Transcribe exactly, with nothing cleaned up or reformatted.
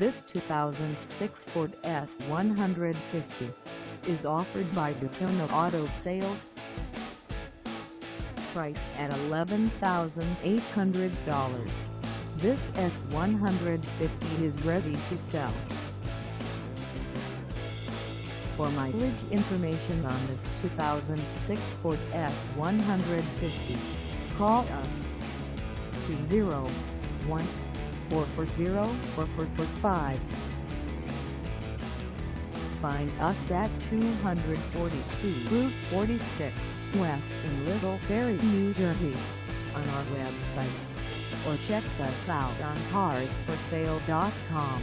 This two thousand six Ford F one fifty is offered by Daytona Auto Sales, priced at eleven thousand eight hundred dollars. This F one fifty is ready to sell. For mileage information on this two thousand six Ford F one fifty, call us two zero one, four four zero, four four four five. Find us at two forty-two Route forty-six West in Little Ferry, New Jersey, on our website, or check us out on cars for sale dot com.